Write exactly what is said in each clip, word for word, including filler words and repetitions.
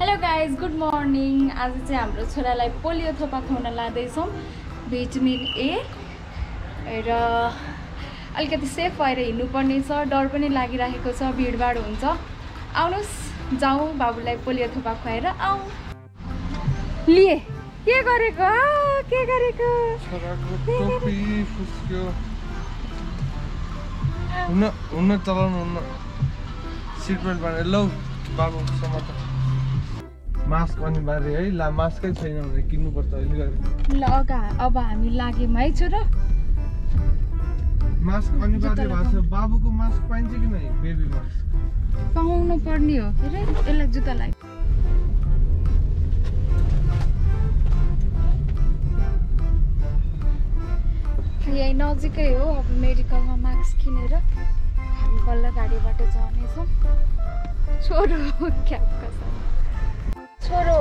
Hello guys good morning. आज चाहिँ हाम्रो छोरालाई पोलियो थोपा खुवाउन लादैछौं। भिटामिन ए र अलिकति सेफ भएर हिँड्नुपर्ने छ। डर पनि लागिरहेको छ, भिडभाड हुन्छ। आउनुहोस् जाउँ, बाबुलाई पोलियो थोपा खुवाएर आउँ। लिए के गरेको के गरेको हुन हुन चलाउनु हुन सिट बेल्ट बाँधेर लौ बाबु समात। मास्क अनि बारे है ला, मास्कै छैन भने किन्नु पर्छ अहिले। ल अगा अब हामी लागेम है छोरो। मास्क अनि बारे भाषा बाबुको मास्क पाइन्छ कि नै? बेबी मास्क पाउनु पर्ने हो। हेरे एला जुत्ता लाग। यही नजिकै हो। अब मेडिकलमा मास्क किनेर हामी बल्ल गाडीबाट जाने छौं। छोरो क्याप कसम छोरो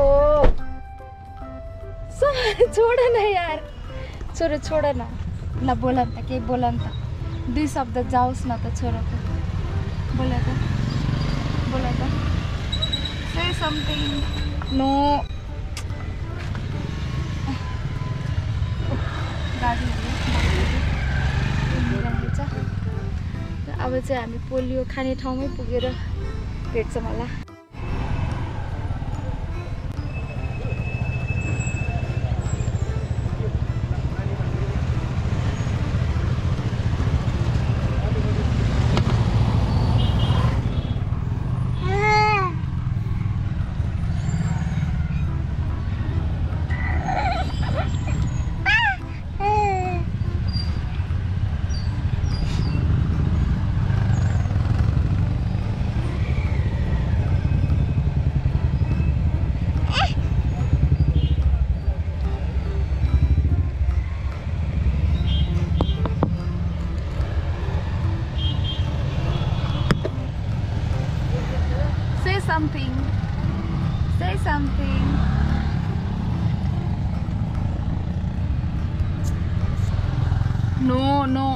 छोड न यार, छोरो छोड न ल। बोल त के बोल त, दुई शब्द जाओस् न त छोरोको। बोल त बोल त से समथिङ। नो गाडी राम्रो छ। अब चाहिँ हामी पोलियो खाने ठाउँमै पुगेर भेट्छौँ होला। Something. Say something. No, no. No, no.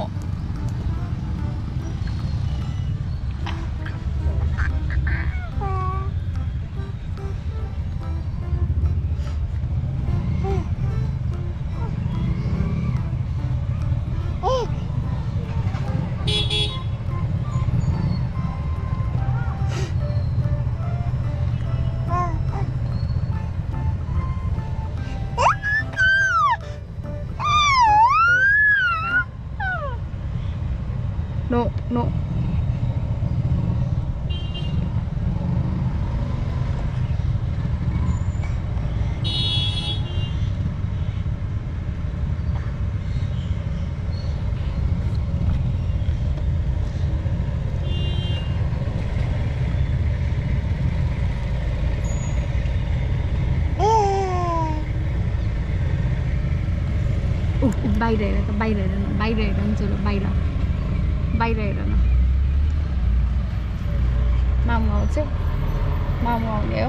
Oh, it's by there, it's by there, it's by there, it's by there. बाहिर हेर न, मामु आउँछ। मामु आउने हो।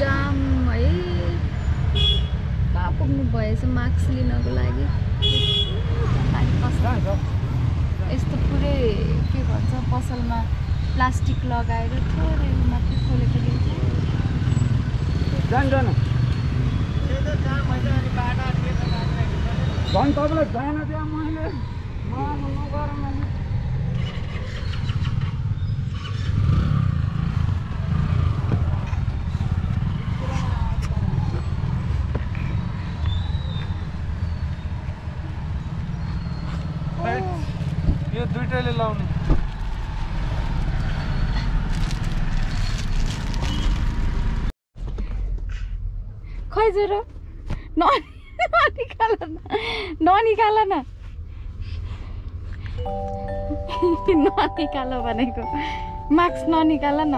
जाम है, कहाँ पुग्नु भएछ मास्क लिनको लागि। यस्तो पुरै के भन्छ पसलमा प्लास्टिक लगाएर थोरै माथि खोलेको देखिन्छ। धन तपाईँलाई जान दिए मैले नगर। यो दुईटैले लाउने खै जरो निकाल न, ननिकाल न, ननिकाल भनेको मास्क ननिकाल न।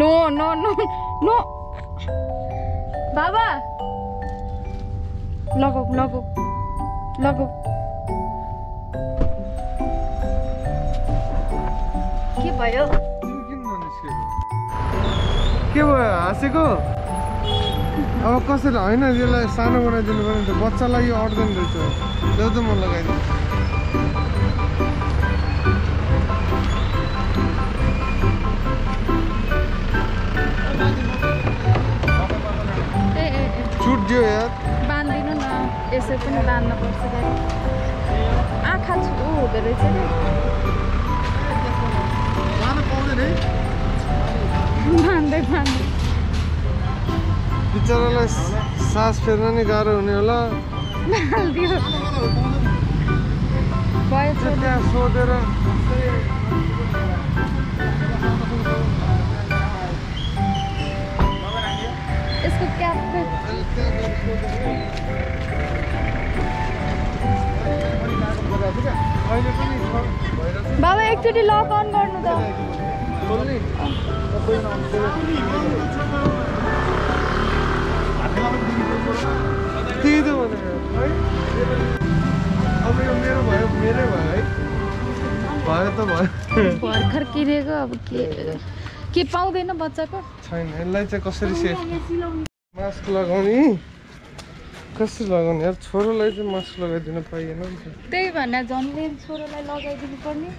नो नो नो नो बाबा लगौ लगौ लगौ। के भयो के भयो हाँसेको? अब कसरी होइन यसलाई सानो बनाइदिनु पर्यो नि त, बच्चालाई यो अड्दैन रहेछ। त्यो त म लगाइदिन्छु। छुट दियो यार, बाँधिनु न, यसै पनि बाँध्न पर्छ गाडी। आँखा छुटो हुँदो रहेछ नि, बाँध्न पाउँदैन है, बाँध्दै बाँध्दै बिचरालाई सास फेर्न नि गाह्रो हुने होला। त्यहाँ सोधेर इसको क्या बाबा एकचोटि लक अन गर्नु त। त्यही त भने है, अब यो मेरो भयो, मेरै भयो है, भयो त भयो। भर्खर किनेको, अब के के पाउँदैन बच्चाको छैन। यसलाई चाहिँ कसरी सेफ मास्क लगाउने, कसरी लगाउने यार। छोरोलाई चाहिँ मास्क लगाइदिन पाइएन नि त, त्यही भन्दा झन्ले छोरोलाई लगाइदिनु पर्ने।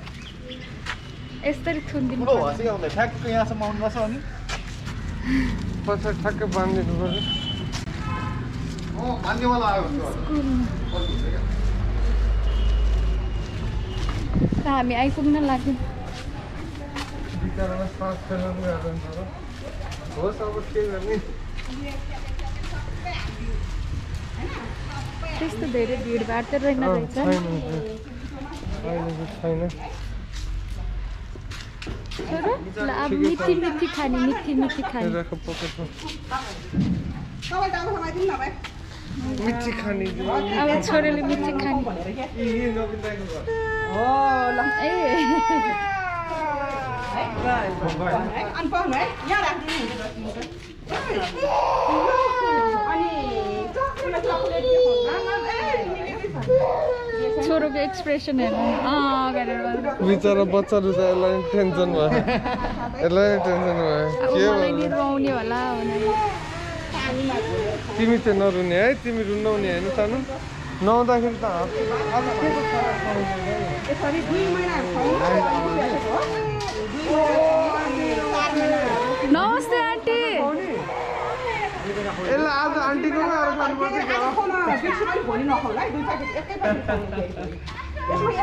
यसरी थुन्दिनु हो, हसी आउँदै ठ्याक्क यहाँसम्म आउनुपर्छ अनि पछि ठ्याक्क बाँधिदिनु पर्छ। हामी आइपुग्न लाग्यौँ। त्यस्तो धेरै भिडभाड त रहेन रहेछ छोरा। अब मिठी मिठी खाने, मिठी मिठी खाने मिठी खानी। अब छोराले मिठी खानी छोरोको एक्सप्रेसन हेर्नु गरेर बिचरा बच्चा रुज। यसलाई टेन्सन भयो, यसलाई टेन्सन भयो के रुवाउने होला। तिमी चाहिँ नरुने है, तिमी रुन्न हुने होइन सानो नहुँदाखेरि त। नमस्ते आन्टी। यसलाई आज आन्टीकोमै आएर खानुपर्छ। बाबुलाई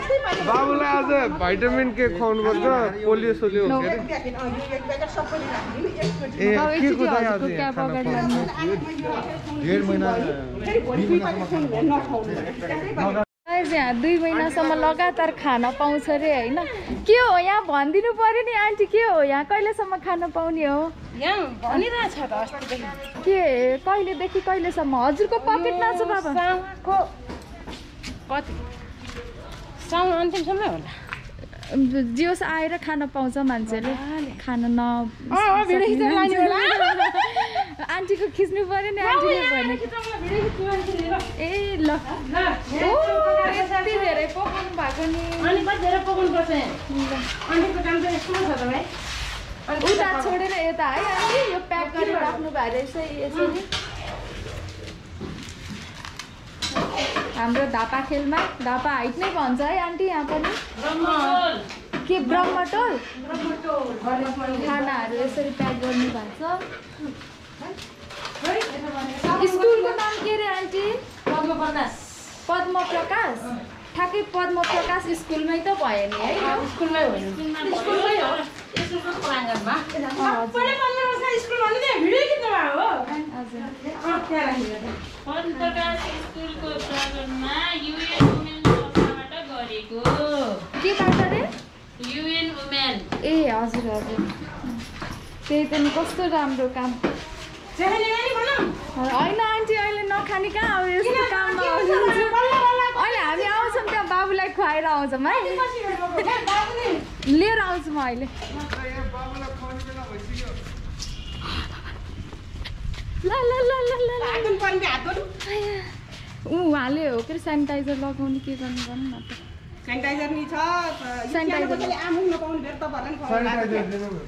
आज भाइटामिन के खुवाउनुपर्छ, पोलियो सोलियो हुन्छ अरे। ए के को दाइया आज डेढ महिना गाइस, यहाँ दुई महिनासम्म लगातार खाना पाउँछ रे हैन। के हो यहाँ भनिदिनु पर्यो नि आन्टी, के हो यहाँ कहिलेसम्म खाना पाउने हो? यहाँ भनिरा छ त अस्तिदेखि। के कहिलेदेखि कहिलेसम्म? हजुरको पकेटमा छ बाबा को कति साउन अन्तिमसम्मै होला। जियोस् आएर खाना पाउँछ मान्छेले, खाना न आन्टीको खिच्नु पऱ्यो नि। आन्टीले भने ए ल यति धेरै पकाउनु भएको नि, अनि कति धेरै पकाउनुपर्छ आन्टीको काम त यस्तो छ त भाइ। उता छोडेर यता है आन्टी, यो प्याक गरेर राख्नु भएको रहेछ यसरी। हाम्रो धापा खेलमा धापा हाइट नै भन्छ है आन्टी। यहाँ पनि के ब्रह्मटोल खानाहरू यसरी प्याक गर्नु भन्छ। स्कुलको नाम के अरे आन्टी? पद्म प्रकाश। पद्म प्रकाश ठ्याक्कै पद्म प्रकाश स्कुलमै त भयो नि है। स्कुलमै हो पद्म प्रकाश स्कुलको प्राङ्गणमा युएन वुमेन संस्थाबाट गरेको। के बात रे? UAN women. ए हजुर हजुर, त्यही त नि। कस्तो राम्रो काम होइन आन्टी, अहिले नखाने कहाँ अब यस्तो काममा अहिले हामी आउँछौँ। त्यहाँ बाबुलाई खुवाएर आउँछौँ है, लिएर आउँछु म अहिले। ला ला ला ला ला ला आगन पर्ने हातहरु उ उहाँले हो के स्यानिटाइजर लगाउने के गर्नु भन्नु न त। स्यानिटाइजर नि छ स्यानिटाइजरले आमुङ नपाउने बेर तपाईहरुलाई खुवाउनु लाग्यो। स्यानिटाइजर दिनु भयो त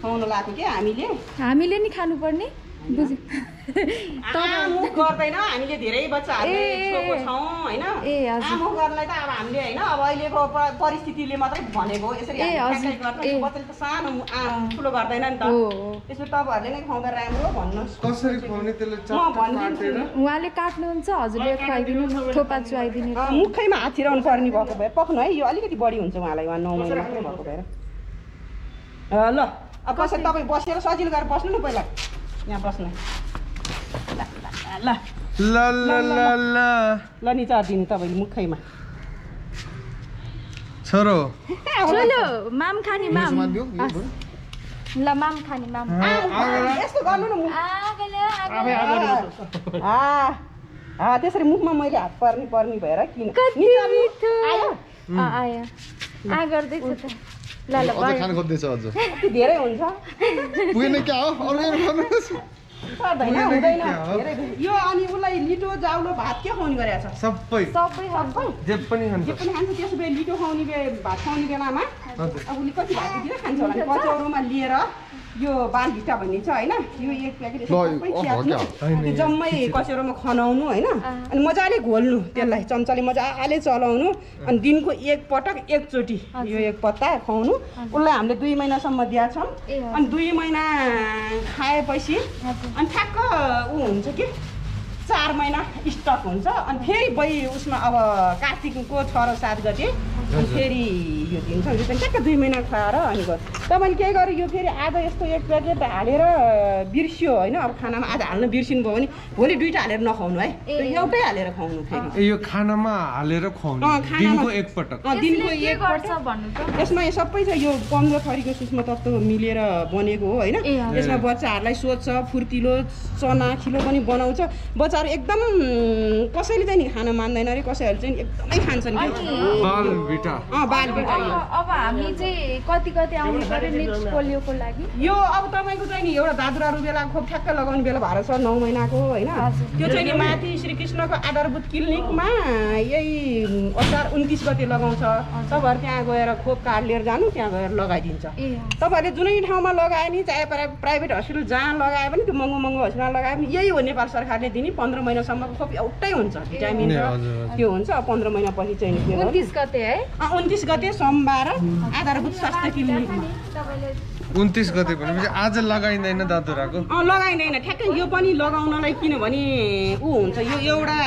खुवाउनु लाग्यो के हामीले हामीले नि खानु पर्ने। उहाँले काट्नुहुन्छ हजुरले खुवाइदिनु थोपा चुवाइदिनु मुखैमा हात छिराउनु पर्ने भएको भए पक्नु है यो अलिकति बढी हुन्छ उहाँलाई उहाँ नौ महिना मात्रै भएको भएर ल अब कसरी तपाई बसेर सजिलो गरेर बस्नु नि पहिला यहाँ बस्नु ल ल ल ल ल ल नि चार्दिनु तपाईले मुखैमा छोरो छोरो माम खानी माम ल माम खानी माम यस्तो गर्नु न मुख आगले आगले आ आ त्यसरी मुखमा मैले हात पर्नी पर्नी भएर किन मिठो आयो आ आयो आ गर्दै छ त ल ल खान गर्दै छ अझ धेरै हुन्छ पुगेन क्या हो अरु हेर्नु भन्नुस् पर्दैन हुँदैन धेरै यो अनि उलाई लिटो जाउलो भात के खाउनी गरेछ सबै सबै सबै जे पनि खान्छ जे पनि खान्छ त्यसबे लिटो खाउनी बे भात खाउनी बेलामा अब उले कति भात दिएर खान्छ होला कचौरोमा लिएर यो बाल भिटा भन्ने छ हैन यो एक प्याकेट सबै ख्याल्नु त्यो जम्मै कचौरोमा खनाउनु हैन अनि मजाले घोल्नु त्यसलाई चम्चाले मजाले चलाउनु अनि दिनको एक पटक एक चोटी यो एक पत्ता खाउनु उलाई हामीले दुई महिना सम्म दिन्छौं अनि दुई महिना खाएपछि अनि ठ्याक्क उ हुन्छ कि चार महिना स्टक हुन्छ अनि फेरि बै उसमा अब कार्तिकको छ र सात गते अनि फेरि यो दिन्छ यो पनि ठ्याक्क दुई महिना खाएर अनि गर्छ तपाईँले के गर्यो यो फेरि आधा यस्तो एक प्याकेट हालेर बिर्स्यो होइन अब खानामा आधा हाल्नु बिर्सिनु भयो भने भोलि दुईटा हालेर नखाउनु है एउटै हालेर खुवाउनु फेरि यो खानामा हालेर खुवाउनु दिनको एक पटक दिनको एक गर्छ भन्नु त यसमा यो सबै छ यो पन्ध्र थरीको सूक्ष्म तत्त्व मिलेर बनेको हो होइन यसमा बच्चाहरूलाई सोच्छ फुर्तिलो चनाखिलो पनि बनाउँछ बच्चा एकदम कसैले चाहिँ नि खान मान्दैन रे कसैहरु चाहिँ एकदमै खान्छन् बाल बिटा अ बाल बिटा अब हामी चाहिँ कति कति आउनु पर्यो नेक्स्ट पोलियोको लागि यो अब तपाईको चाहिँ नि एउटा दादुरा रुबेला खोप ठ्याक्क लगाउने बेला भएर छ नौ महिनाको हैन त्यो चाहिँ नि माथि श्रीकृष्णको आधारभूत क्लिनिकमा यही असार उन्तीस गते लगाउँछ तपाईहरु त्यहाँ गएर खोप कार्ड लिएर जानु त्यहाँ गएर लगाइदिन्छ तपाईहरुले जुनै ठाउँमा लगाए नि चाहे प्राइभेट अस्पताल जहाँ लगाए पनि त्यो महँगो महँगो अस्पताल लगाए पनि यही हो नेपाल सरकारले दिने पन्ध्र महिनासम्मको खोप एउटै हुन्छ भिटामिन र त्यो हुन्छ पन्ध्र महिनापछि चाहिँ के हो उन्तीस गते है उन्तीस गते सोमबार आधारभूत स्वास्थ्य क्लिनिकमा उन्तीस गते भनेपछि आज लगाइदैन दादुराको अ लगाइदैन ठ्याक्कै यो पनि लगाउनलाई किनभने उ हुन्छ यो एउटा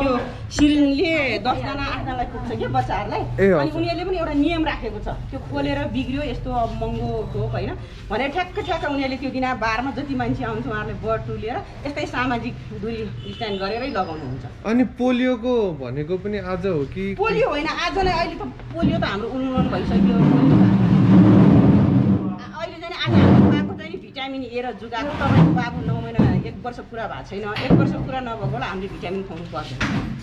त्यो सिरिनले दस जना आठ जनालाई पुग्छ के बच्चाहरूलाई अनि उनीहरूले पनि एउटा नियम राखेको छ त्यो खोलेर बिग्रियो यस्तो अब महँगो खोप हैन भने ठ्याक्क ठ्याक्क उनीहरूले त्यो दिन बाह्रमा जति मान्छे आउँछ उहाँहरूले बर्ड फ्लू लिएर यस्तै सामाजिक दूरी स्ट्यान्ड गरेरै लगाउनु हुन्छ अनि पोलियोको भनेको पनि आज हो कि पोलियो हैन आजलाई अहिले त पोलियो त हाम्रो उन्मूलन भइसक्यो अहिले चाहिँ आज हाम्रो बाबुको चाहिँ भिटामिन ए र जुगाको तपाईको बाबु नौ महिना एक वर्ष पुरा भएको छैन एक वर्ष पुरा नभएकोलाई हामीले भिटामिन खुवाउनु पर्छ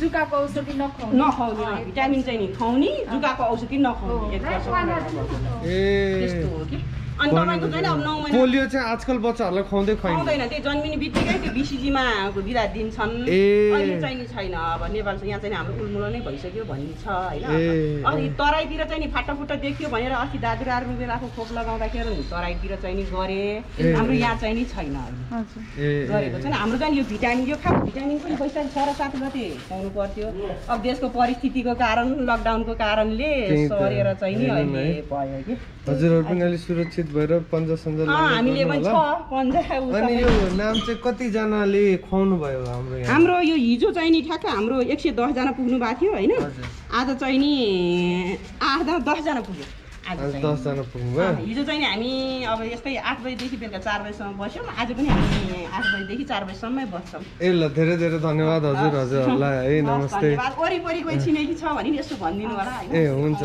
जुगाको औषधि नखुवाउनु नखुवाउनु भिटामिन चाहिँ नि खुवाउनी जुगाको औषधि नखुवाउनु एक वर्ष ए त्यस्तो हो कि अनि तपाईको चाहिँ अब नौ महिना पोलियो चाहिँ आजकल बच्चाहरुलाई खुवाउँदै खुवाउँदैन त्यो जन्मिने बित्तिकै त्यो बीसीजीमा दिदा दिन्छन् अहिले चाहिँ नि छैन अब नेपाल यहाँ चाहिँ हाम्रो उन्मूलन नै भइसक्यो भन्ने छ हैन अनि तराईतिर चाहिँ नि फाटाफुटा देखियो भनेर अस्ति दादुराहरु रुबेलाको खोप लगाउँदाखेरि तराईतिर चाहिँ नि गरे हाम्रो यहाँ चाहिँ नि छैन अहिले गरेको छैन हाम्रो चाहिँ यो भिटामिन यो खाप भिटामिन पनि पैसा सारा सात गते पाउनु पर्थ्यो अब देशको परिस्थितिको कारण लकडाउनको कारणले सरेर चाहिँ नि अहिले भयो कि हजुरहरु पनि अलि सुरक्षित भएर पञ्जा सञ्जा हामीले पनि छ पञ्जा अनि यो नाम चाहिँ कति जनाले खुवाउनु भयो हाम्रो यहाँ हाम्रो यो हिजो चाहिँ नि ठ्याक्क हाम्रो एक सय दस जना पुग्नु भएको थियो हैन आज चाहिँ नि आठ दस जना पुग्यो आज दस जना पुग्नु भयो हिजो चाहिँ नि हामी अब यस्तै आठ बजेदेखि बेलुका चार बजेसम्म बस्यौं आज पनि हामी आठ बजेदेखि चार बजेसम्ममै बस्छौं ए ल धेरै धेरै धन्यवाद हजुर हजुरहरुलाई है नमस्ते धन्यवाद वरिपरि कोही छिमेकी छ भने यसो भन्दिनु होला हैन ए हुन्छ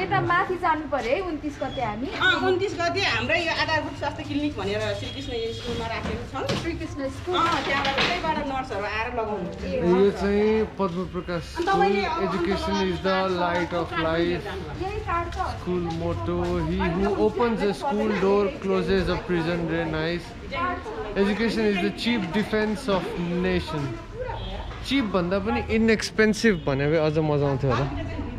यता माथि जानु पर्यो है उन्तीस गते हामी अ उन्तीस गते हाम्रो यो आधारभूत स्वास्थ्य क्लिनिक भनेर श्रीकृष्ण स्कुलमा राखेको छौं श्रीकृष्ण स्कुल अ त्यहाँबाट त्यतैबाट नर्सहरु आएर लगाउनु यो चाहिँ Padma Prakash education is the light of life यही कार्ड छ school motto he who opens a school door closes a prison very nice education is the cheap defense of nation cheap भन्दा पनि inexpensive भने अझ मजा आउँथ्यो होला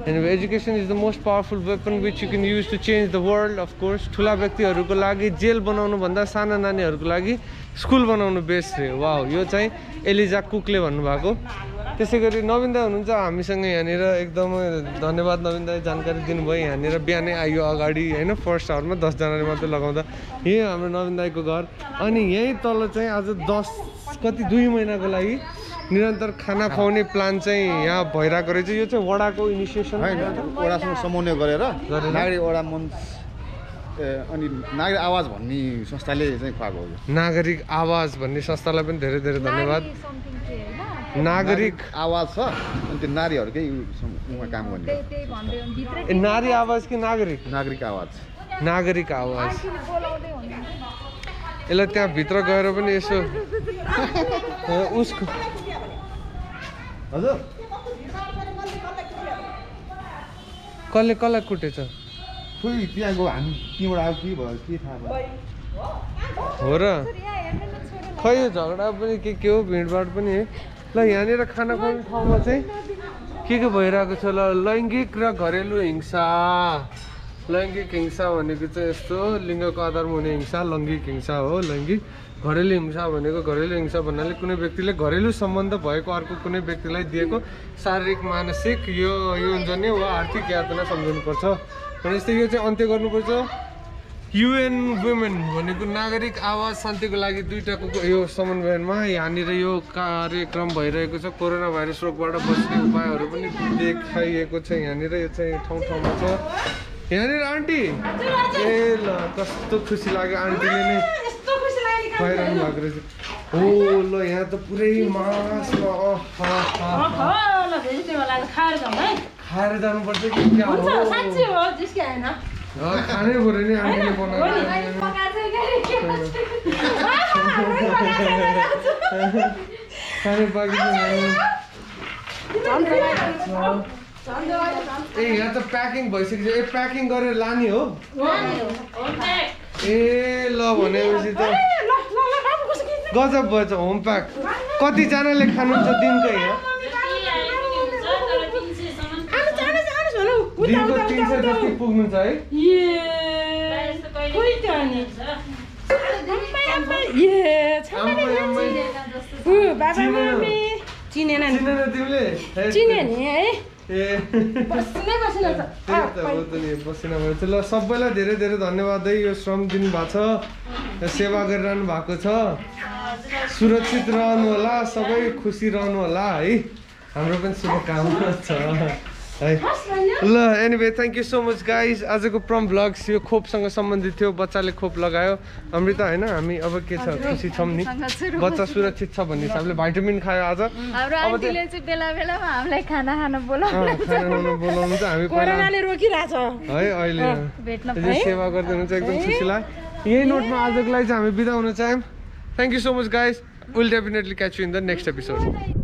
And education is the most powerful weapon which you can use to change the world. Of course, ठुला व्यक्तिहरुको लागि जेल बनाउनु भन्दा साना नानीहरुको लागि स्कुल बनाउनु बेस्ट रे। वाओ, यो चाहिँ एलिजा कुकले भन्नु भएको। त्यसैगरी नवीन दाइ हुनुहुन्छ हामीसँग यहाँनिर, एकदम धन्यवाद नवीन दाइ जानकारी दिनुभयो। यहाँनिर बिहानै आयो अगाडि हैन, फर्स्ट आवरमा दस जनाले मात्र लगाउँदा। यही हाम्रो नवीन दाइको घर। अनि यही तल चाहिँ आज दस कति दुई महिनाको लागि निरन्तर खाना खुवाउने प्लान चाहिँ यहाँ भइराको रहेछ। यो चाहिँ वडाको इनिसिएसन वडासँग समन्वय गरेर नागरिक वडा मञ्च अनि नागरिक आवाज भन्ने संस्थाले चाहिँ खुवाएको हो। नागरिक आवाज भन्ने संस्थालाई पनि धेरै धेरै धन्यवाद। नागरिक आवाज छ अनि त्यो नारीहरूकै उमा काम गर्ने। ए नारी आवाज कि नागरिक? नागरिक आवाज। नागरिक आवाज यसलाई त्यहाँ भित्र गएर पनि यसो उसको हजुर कसले कसलाई कुटेछ? खोइ त्यहाँ गयो हामी तिमीबाट आयो के भयो के थाहा भयो हो र? खै यो झगडा पनि के के हो, भिडभाड पनि है। ल यहाँनिर खाना खुवाउने ठाउँमा चाहिँ के के भइरहेको छ? ल लैङ्गिक र घरेलु हिंसा। लैङ्गिक हिंसा भनेको चाहिँ यस्तो लिङ्गको आधारमा हुने हिंसा लैङ्गिक हिंसा हो। लैङ्गिक घरेलु हिंसा भनेको घरेलु हिंसा भन्नाले कुनै व्यक्तिले घरेलु सम्बन्ध भएको अर्को कुनै व्यक्तिलाई दिएको शारीरिक मानसिक यो यौनजन्य वा आर्थिक यातना सम्झनुपर्छ। भने यस्तै यो चाहिँ अन्त्य गर्नुपर्छ। युएन वुमेन भनेको नागरिक आवाज शान्तिको लागि दुईटाको यो समन्वयनमा यहाँनिर यो कार्यक्रम भइरहेको छ। कोरोना भाइरस रोगबाट बच्ने उपायहरू पनि देखाइएको छ। यहाँनिर यो चाहिँ ठाउँ ठाउँमा छ। यहाँनिर आन्टी ए ल कस्तो खुसी लाग्यो आन्टीले नै खुवाइरहनु भएको रहेछ। हो ल यहाँ त पुरै मास खाएर जानुपर्छ कि क्या हो? खानै पऱ्यो नि आन्टीले बनाएको। ए यहाँ त प्याकिङ भइसकेको छ। ए प्याकिङ गरेर लाने हो? ए ल भनेपछि त गजब भएछ। होम प्याक कतिजनाले खानुहुन्छ दिनकै? यहाँ दिनको तिन सय जति पुग्नुहुन्छ है। चिनेन तिमीले? चिने नि है। ए पसिना भएछ। ल सबैलाई धेरै धेरै धन्यवाद है। यो श्रम दिनुभएको छ, सेवा गरिरहनु भएको छ। सुरक्षित रहनु होला, सबै खुसी रहनु होला है। हाम्रो पनि शुभकामना छ है। ल anyway thank you so much guys. आजको प्रम भ्लग्स यो खोपसँग सम्बन्धित थियो। बच्चाले खोप लगायो अमृता होइन? हामी अब के छ खुसी छौँ नि, बच्चा सुरक्षित छ भन्ने हिसाबले भाइटामिन खायो आज। अब त्यसले चाहिँ बेला बेलामा हामीलाई खाना खान बोलाउनु बोलाउनु त हामी कोरोनाले रोकिराछ है अहिले भेट्न सेवा गर्दै हुनुहुन्छ एकदम खुसी लाग्यो। यही नोटमा आजको लागि चाहिँ हामी बिदा हुन चाहन्छौँ। Thank you so much guys. Will definitely catch you in the next episode.